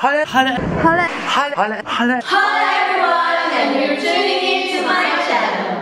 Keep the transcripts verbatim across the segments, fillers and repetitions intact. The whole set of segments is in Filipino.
Hello, hello, hello, hello, hello, hello everyone, and you're tuning in to my channel.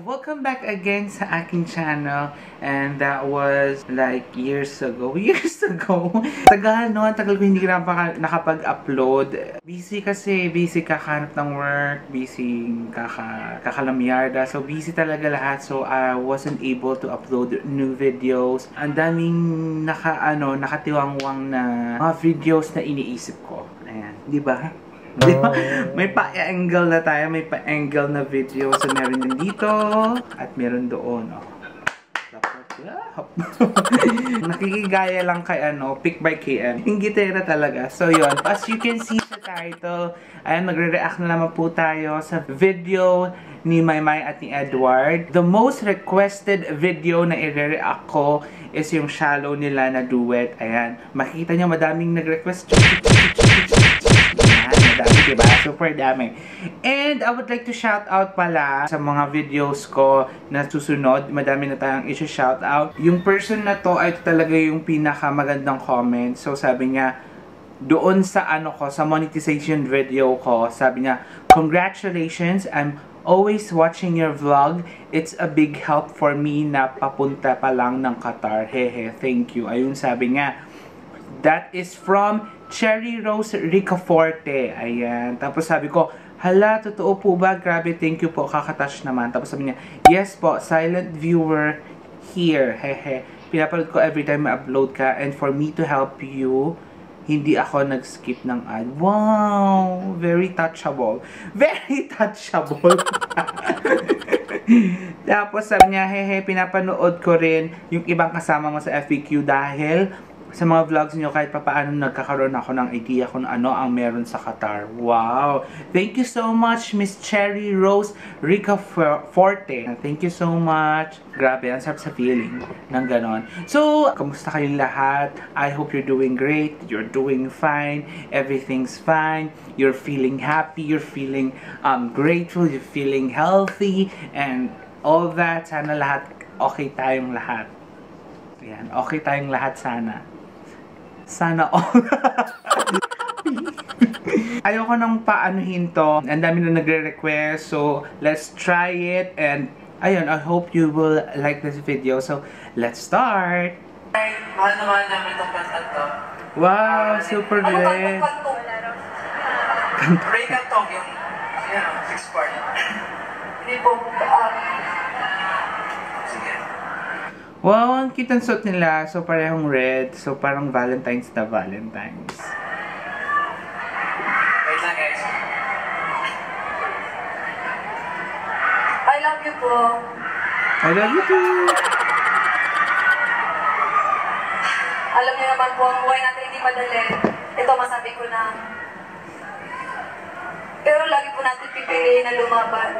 Welcome back again sa aking channel, and that was like years ago, years ago. Tagal no, tagal ko hindi na nakapag-upload. Busy kasi, busy kahanap ng work, busy kaka, kakalamyarda. So busy talaga lahat, so I wasn't able to upload new videos. Ang daming naka, ano, nakatiwangwang na mga videos na iniisip ko. Ayan, di ba? Diba? May pa-angle na tayo, may pa-angle na video. So, meron din dito at meron doon. Oh. Nakikigaya lang kay ano, Pick by K M. Ingitera talaga. So, yun. As you can see sa title, ayan, magre-react na naman po tayo sa video ni Maymay at ni Edward. The most requested video na i-react ko is yung Shallow nila na duet. Ayan. Makikita nyo, madaming nag-request. Diba? Super dami. And I would like to shout out pala sa mga videos ko na susunod. Madami na tayong i-shout out. Yung person na to ay talaga yung pinakamagandang comment. So sabi niya, doon sa ano ko, sa monetization video ko, sabi niya, "Congratulations, I'm always watching your vlog. It's a big help for me na papunta pa lang ng Qatar. Hehe, thank you." Ayun, sabi niya. That is from Cherry Rose Ricaforte. Ayan. Tapos sabi ko, "Hala, totoo po ba? Grabe, thank you po. Kakatouch naman." Tapos sabi niya, "Yes po, silent viewer here. Hehe. Pinapanood ko every time may upload ka. And for me to help you, hindi ako nag-skip ng ad." Wow! Very touchable. Very touchable. Tapos sabi niya, "Hehe, pinapanood ko rin yung ibang kasama mo sa F A Q dahil sa mga vlogs niyo kahit papaano nagkakaroon ako ng idea kung ano ang meron sa Qatar." Wow! Thank you so much, Miss Cherry Rose Ricaforte. Thank you so much. Grabe, ang sarap sa feeling ng ganon. So, kamusta kayong lahat? I hope you're doing great. You're doing fine. Everything's fine. You're feeling happy. You're feeling um, grateful. You're feeling healthy. And all that. Sana lahat, okay tayong lahat. Ayan, okay tayong lahat sana. Sana all. Ayoko nang paanuhin to. Ang dami na nagre-request. So, let's try it. And, ayun, I hope you will like this video. So, let's start! Ay, mahal naman namin itong pasal to. Wow, super great! Ray Kantong yung, yun, six part. Hindi po, wow, ang kitang suit nila. So, parehong red. So, parang Valentine's na Valentine's. Wait lang, guys. I love you po. I love you too. Alam niyo naman po, ang buhay natin hindi madali. Ito, masabi ko na. Pero lagi po natin pipiliin na lumaban.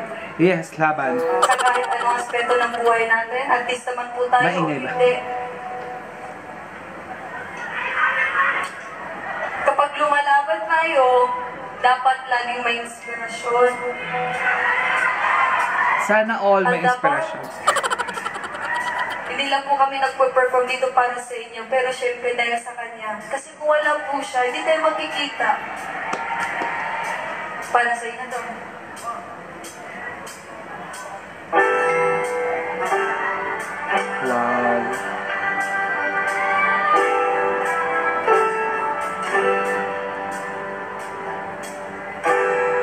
Yes, laban. Sa kahit anong aspeto ng buhay natin, at least naman po tayo. Maingay ba? Hindi. Kapag lumalaban tayo, dapat laging may inspirasyon. Sana all at may inspirasyon. Hindi lang po kami nagpo-perform dito para sa inyo, pero syempre dahil sa kanya. Kasi kung wala po siya, hindi tayo makikita. Para sa inyo to. Wow.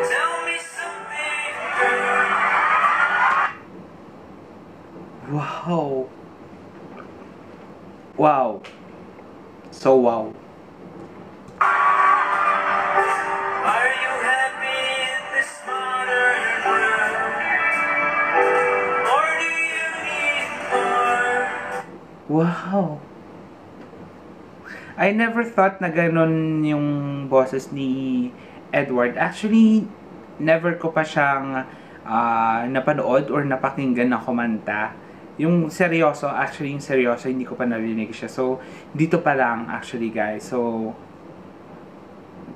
Tell me something. Wow. Wow. So wow. Wow! I never thought na ganun yung boses ni Edward. Actually, never ko pa siyang uh, napanood or napakinggan na kumanta. Yung seryoso, actually yung seryoso, hindi ko pa narinig siya. So, dito pa lang actually guys. So,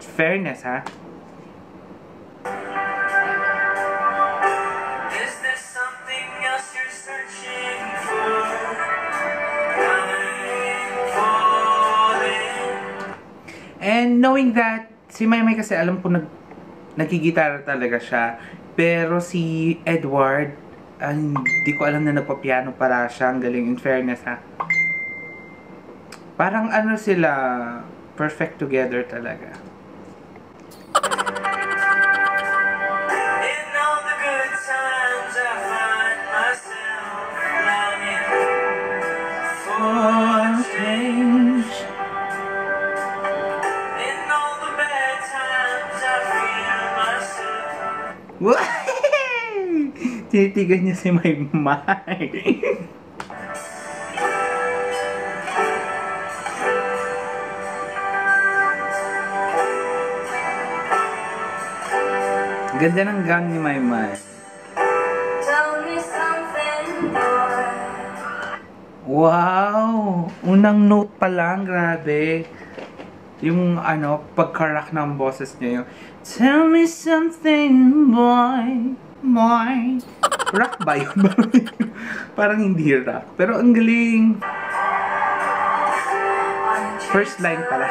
fairness ha? Is there something else you're searching for? knowing that, si Maymay kasi alam ko nag, nagigitara talaga siya. Pero si Edward, uh, hindi ko alam na nagpa-piano para siya. Ang galing, in fairness ha. Parang ano sila, perfect together talaga. Tinitigan niya si Maymay. Ganda ng gang ni Maymay. Wow! Unang note pa lang, grabe. Yung ano, pagkarak ng boses niya yung tell me something, boy. Boy. Rock ba yun? Parang hindi rock. Pero ang galing. First line pala.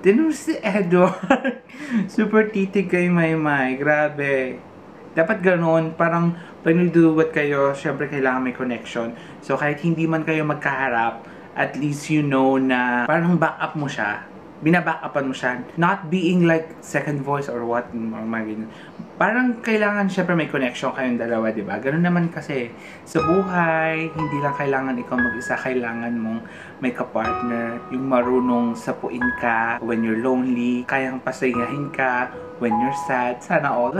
Tinuro si Edward. Super titig kay Maymay. Grabe. Dapat ganoon, parang pag nagduduwat kayo, syempre kailangan may connection. So kahit hindi man kayo magkaharap, at least you know na parang back up mo siya. Binaback upan mo siya. Not being like second voice or what. Parang kailangan syempre may connection kayong dalawa, diba? Ganun naman kasi sa buhay, hindi lang kailangan ikaw mag-isa. Kailangan mong may kapartner. Yung marunong sapuin ka when you're lonely. Kayang pasayahin ka when you're sad. Sana all.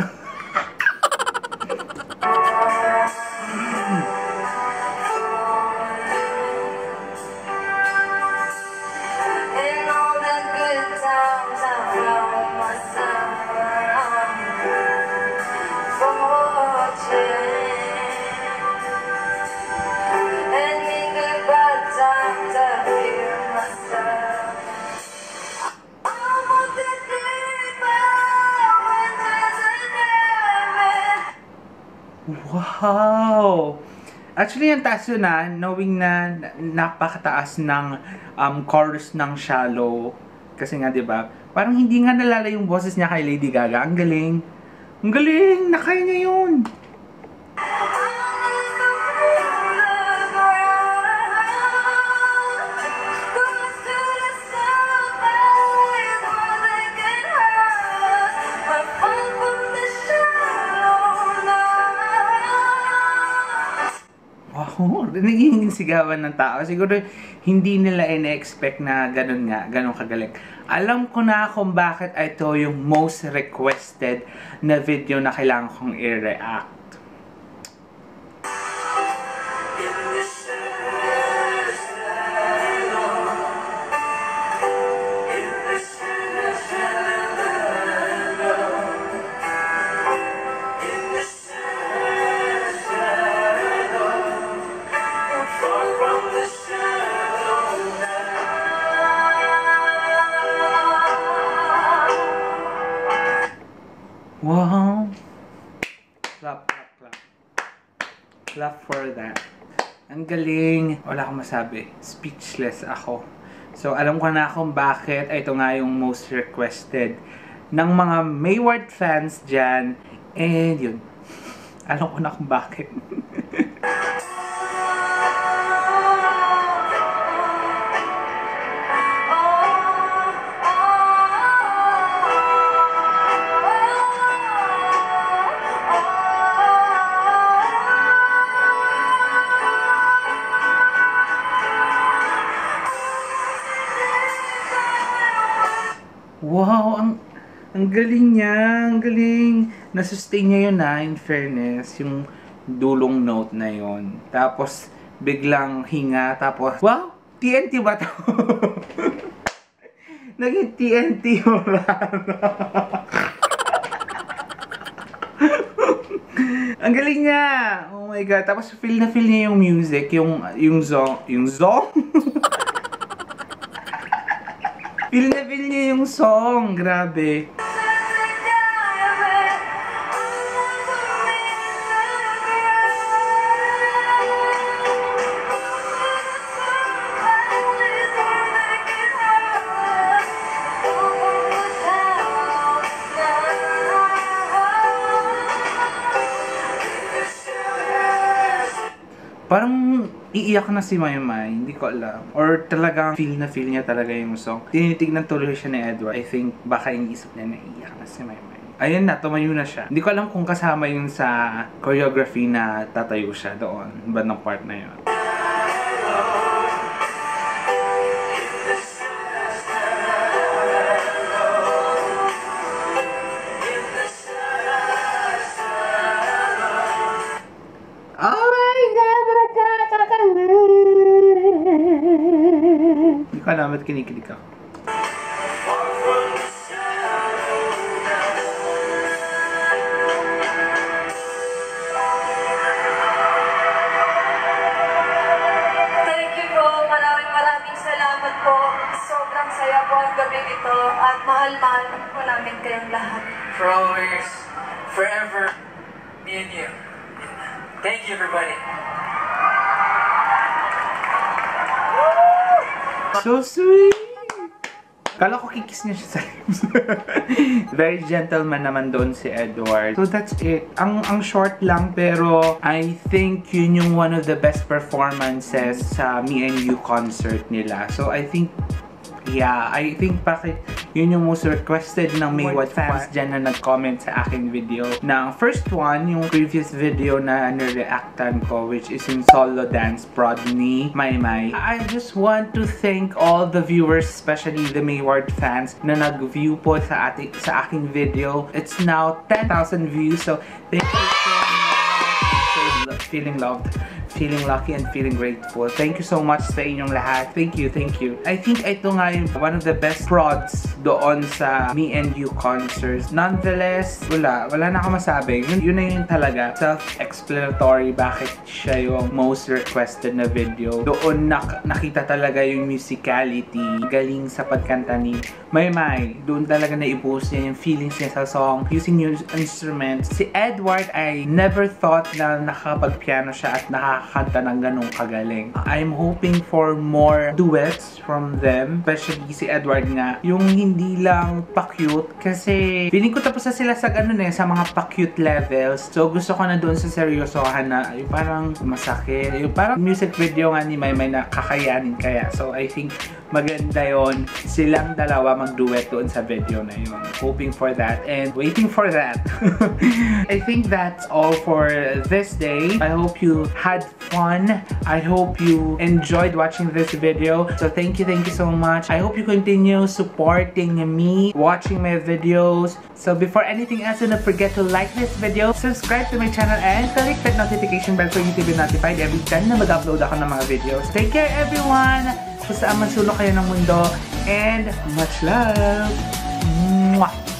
Wow! Actually, yung taas yun na, knowing na napakataas ng um, chorus ng Shallow. Kasi nga, di ba? Parang hindi nga nalala yung boses niya kay Lady Gaga. Ang galing! Ang galing! Nakaya niya yun! Naging sigawan ng tao. Siguro hindi nila ina-expect na ganun nga, ganun kagaling. Alam ko na kung bakit ito yung most requested na video na kailangan kong i-react. Wow! Clap, clap, clap. Clap for that. Ang galing. Wala akong masabi. Speechless ako. So, alam ko na kung bakit. Ito nga yung most requested ng mga Mayward fans dyan. And yun. Alam ko na kung bakit. Wow, ang, ang galing niya, ang galing. Nasustain niya yun na, in fairness, yung dulong note na yun. Tapos, biglang hinga, tapos, wow, T N T ba ito? Naging T N T yung Ang galing niya! Oh my God, tapos feel na feel niya yung music, yung, yung song, yung song? Feel na feel niya yung song. Grabe. iiyak na si Maymay, hindi ko alam. Or talagang feel na feel niya talaga yung song. Tinitignan tuloy siya ni Edward. I think baka iniisip niya na iiyak na si Maymay. Ayan na, tumayo na siya. Hindi ko alam kung kasama yun sa choreography na tatayo siya doon. Bandang part na yun. Kalamat kinikilig ako. Thank you po. Maraming maraming salamat po. Sobrang saya po ang gabi ito at mahal-mahal po namin kayong lahat. For always, forever, me and you. Thank you everybody. So sweet! Kala ko kikiss niya siya sa lips. Very gentleman naman doon si Edward. So that's it. Ang, ang short lang pero I think yun yung one of the best performances sa Me and You concert nila. So I think, yeah, I think bakit yun yung most requested ng Mayward fans dyan na nag-comment sa akin video. Na first one, yung previous video na nireactan ko, which is in solo dance prod ni Maymay. I just want to thank all the viewers, especially the Mayward fans, na nag-view po sa, ati, sa aking video. It's now ten thousand views, so thank you so much. Feeling loved, feeling lucky, and feeling grateful. Thank you so much sa inyong lahat. Thank you, thank you. I think ito nga yung one of the best prods doon sa Me and You concerts. Nonetheless, wala. Wala na ako masabi. Yun, yun na yun talaga. Self-explanatory bakit siya yung most requested na video. Doon nak nakita talaga yung musicality. Galing sa pagkanta ni Maymay. Doon talaga na-i-boost niya yung feelings niya sa song. Using yung instruments. Si Edward, I never thought na nakakapag-piano siya at nakakapag kanta ng ganong kagaling. I'm hoping for more duets from them. Especially si Edward nga. Yung hindi lang pa-cute. Kasi feeling ko tapos na sila sa ganun eh. Sa mga pa-cute levels. So gusto ko na doon sa seryosohan na ay, parang masakit. Ay, parang music video nga ni Maymay na kakayanin kaya. So I think maganda yon silang dalawa mag-duet doon sa video na yun. Hoping for that and waiting for that. I think that's all for this day. I hope you had fun. I hope you enjoyed watching this video. So thank you, thank you so much. I hope you continue supporting me, watching my videos. So before anything else, don't forget to like this video, subscribe to my channel, and click that notification bell for you to be notified every time na mag-upload ako ng mga videos. Take care everyone! Kung saan man sulok kayo ng mundo, and much love! Mwah!